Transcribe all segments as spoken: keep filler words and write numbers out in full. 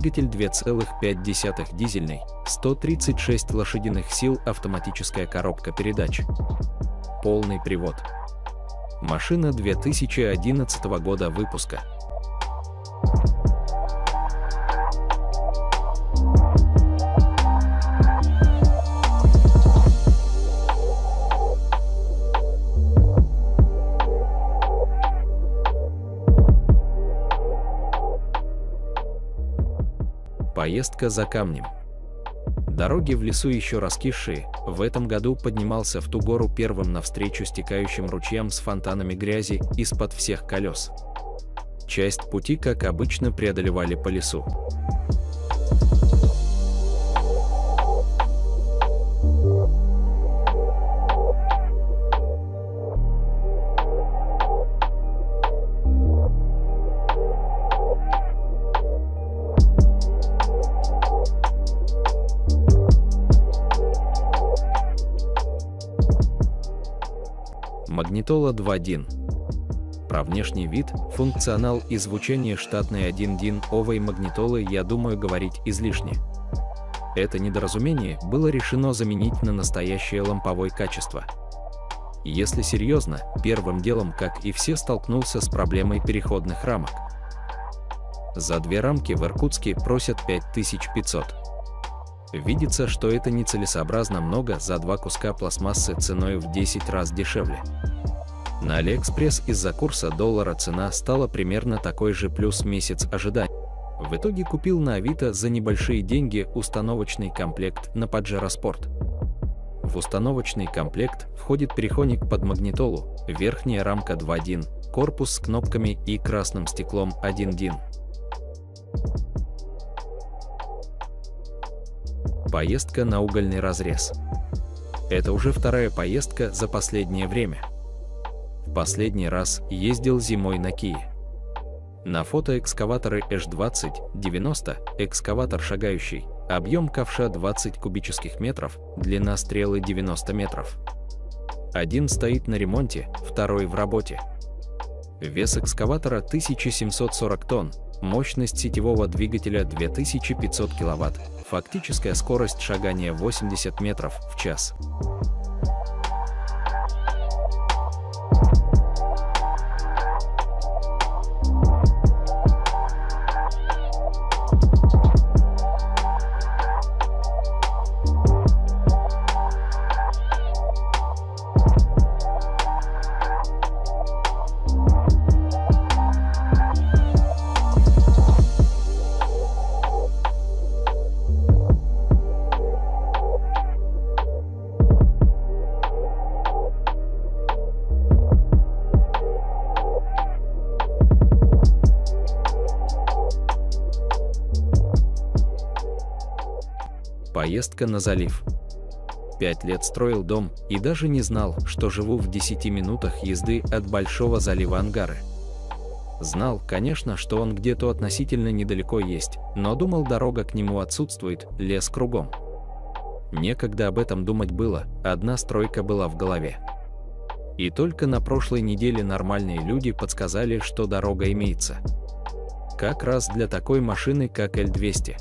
двигатель два и пять дизельный, сто тридцать шесть лошадиных сил, автоматическая коробка передач. Полный привод. Машина две тысячи одиннадцатого года выпуска. Поездка за камнем. Дороги в лесу еще раскисшие, в этом году поднимался в ту гору первым навстречу стекающим ручьям с фонтанами грязи из-под всех колес. Часть пути, как обычно, преодолевали по лесу. Магнитола два точка один. Про внешний вид, функционал и звучание штатной один-дин-овой магнитолы, я думаю, говорить излишне. Это недоразумение было решено заменить на настоящее ламповое качество. Если серьезно, первым делом, как и все, столкнулся с проблемой переходных рамок. За две рамки в Иркутске просят пять тысяч пятьсот. Видится, что это нецелесообразно много за два куска пластмассы ценой в десять раз дешевле. На Алиэкспресс из-за курса доллара цена стала примерно такой же плюс месяц ожиданий. В итоге купил на Авито за небольшие деньги установочный комплект на Pajero Sport. В установочный комплект входит переходник под магнитолу, верхняя рамка два точка один, корпус с кнопками и красным стеклом один точка один. Поездка на угольный разрез. Это уже вторая поездка за последнее время. В последний раз ездил зимой на Кие. На фото экскаваторы Э Ш двадцать девяносто, экскаватор шагающий, объем ковша двадцать кубических метров, длина стрелы девяносто метров. Один стоит на ремонте, второй в работе. Вес экскаватора тысяча семьсот сорок тонн, мощность сетевого двигателя две тысячи пятьсот киловатт. Фактическая скорость шагания восемьдесят метров в час. Поездка на залив. Пять лет строил дом и даже не знал, что живу в десяти минутах езды от большого залива Ангары. Знал, конечно, что он где-то относительно недалеко есть, но думал, дорога к нему отсутствует, лес кругом. Некогда об этом думать было, одна стройка была в голове. И только на прошлой неделе нормальные люди подсказали, что дорога имеется. Как раз для такой машины, как Л двести.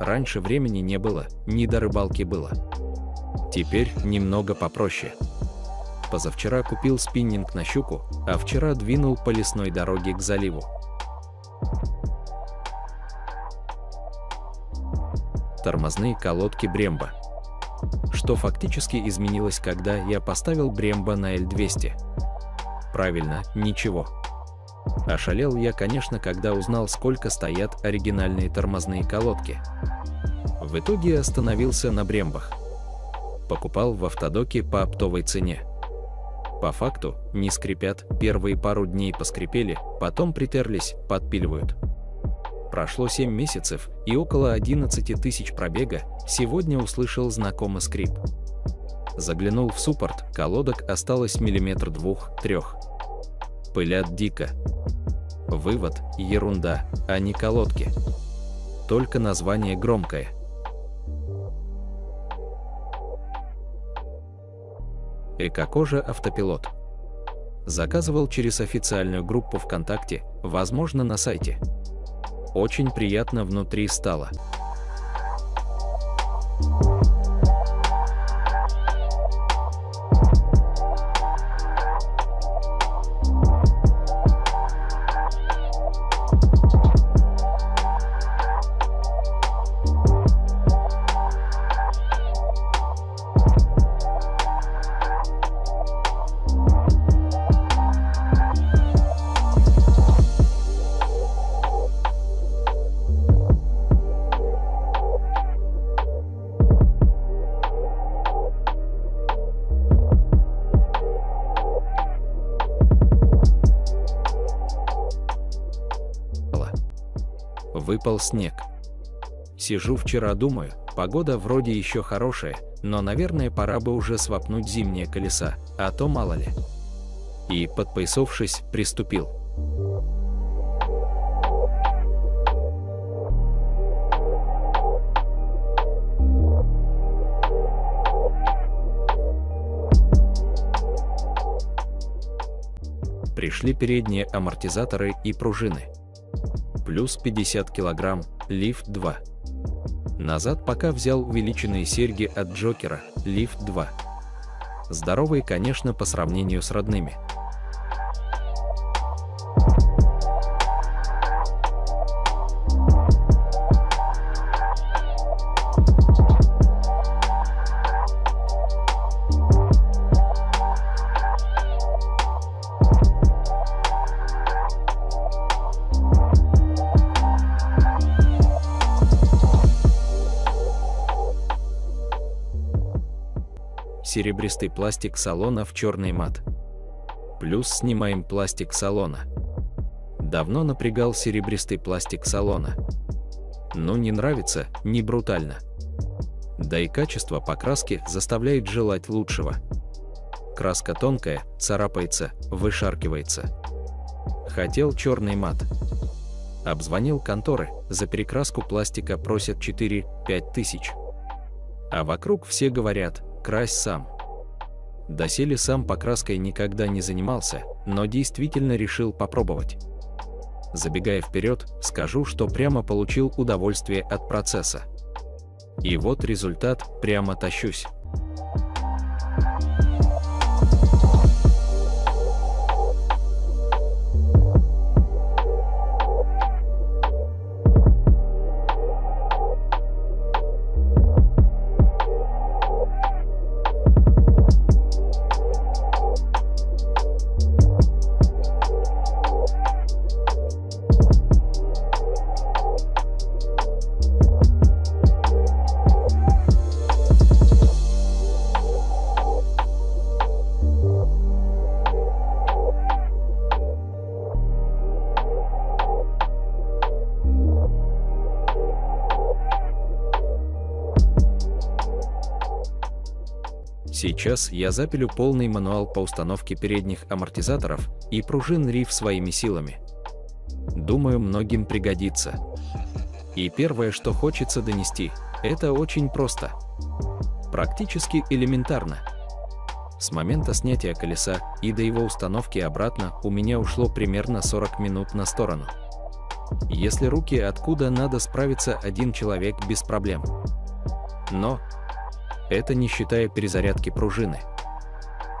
Раньше времени не было, не до рыбалки было. Теперь немного попроще. Позавчера купил спиннинг на щуку, а вчера двинул по лесной дороге к заливу. Тормозные колодки Брембо. Что фактически изменилось, когда я поставил Брембо на Л двести? Правильно, ничего. Ошалел я, конечно, когда узнал, сколько стоят оригинальные тормозные колодки. В итоге остановился на Брембах. Покупал в автодоке по оптовой цене. По факту, не скрипят, первые пару дней поскрипели, потом притерлись, подпиливают. Прошло семь месяцев и около одиннадцати тысяч пробега, сегодня услышал знакомый скрип. Заглянул в суппорт, колодок осталось миллиметр двух-трех. Пылят дико. Вывод – ерунда, а не колодки. Только название громкое. Эко-кожа автопилот. Заказывал через официальную группу ВКонтакте, возможно, на сайте. Очень приятно внутри стало. Выпал снег. Сижу вчера, думаю, погода вроде еще хорошая, но, наверное, пора бы уже свапнуть зимние колеса, а то мало ли. И, подпоясавшись, приступил. Пришли передние амортизаторы и пружины. Плюс пятьдесят килограмм, лиф два. Назад пока взял увеличенные серьги от Джокера, лиф два. Здоровые, конечно, по сравнению с родными. Серебристый пластик салона в черный мат. Плюс снимаем пластик салона. Давно напрягал серебристый пластик салона. Ну, не нравится, не брутально. Да и качество покраски заставляет желать лучшего. Краска тонкая, царапается, вышаркивается. Хотел черный мат. Обзвонил конторы, за перекраску пластика просят четыре-пять тысяч. А вокруг все говорят: крась сам. Доселе сам покраской никогда не занимался, но действительно решил попробовать. Забегая вперед, скажу, что прямо получил удовольствие от процесса. И вот результат, прямо тащусь. Сейчас я запилю полный мануал по установке передних амортизаторов и пружин риф своими силами. Думаю, многим пригодится. И первое, что хочется донести, это очень просто. Практически элементарно. С момента снятия колеса и до его установки обратно у меня ушло примерно сорок минут на сторону. Если руки откуда надо, справится один человек без проблем. Но это не считая перезарядки пружины.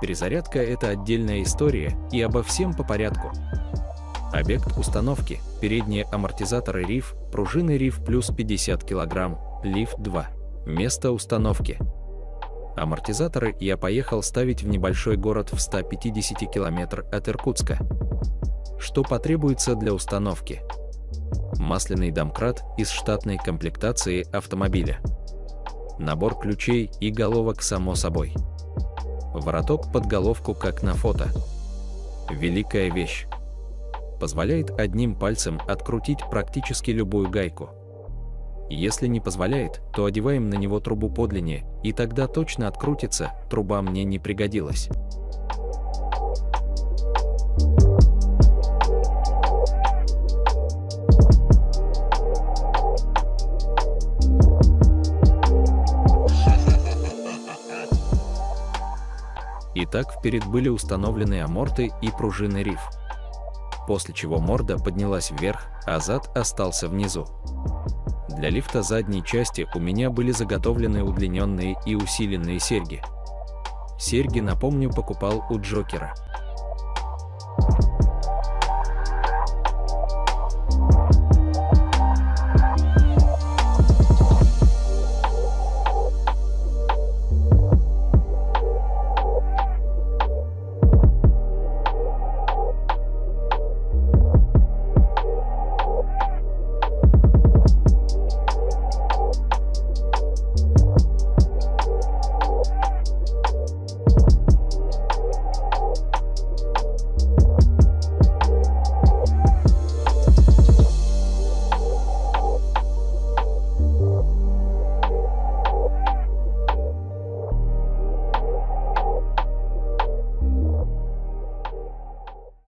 Перезарядка – это отдельная история, и обо всем по порядку. Объект установки – передние амортизаторы риф, пружины риф плюс пятьдесят килограмм, лиф два. Место установки. Амортизаторы я поехал ставить в небольшой город в ста пятидесяти километрах от Иркутска. Что потребуется для установки? Масляный домкрат из штатной комплектации автомобиля. Набор ключей и головок, само собой. Вороток под головку, как на фото. Великая вещь. Позволяет одним пальцем открутить практически любую гайку. Если не позволяет, то одеваем на него трубу подлиннее, и тогда точно открутится, труба мне не пригодилась. Итак, вперед были установлены аморты и пружины риф. после чего морда поднялась вверх, а зад остался внизу. Для лифта задней части у меня были заготовлены удлиненные и усиленные серьги. Серьги, напомню, покупал у Джокера.